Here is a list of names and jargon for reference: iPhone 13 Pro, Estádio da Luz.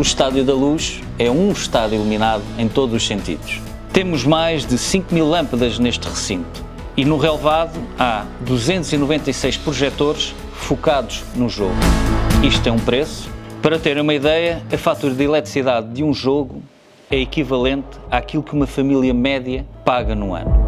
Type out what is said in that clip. O Estádio da Luz é um estádio iluminado em todos os sentidos. Temos mais de 5.000 lâmpadas neste recinto e no relvado há 296 projetores focados no jogo. Isto tem um preço. Para terem uma ideia, a fatura de eletricidade de um jogo é equivalente àquilo que uma família média paga no ano.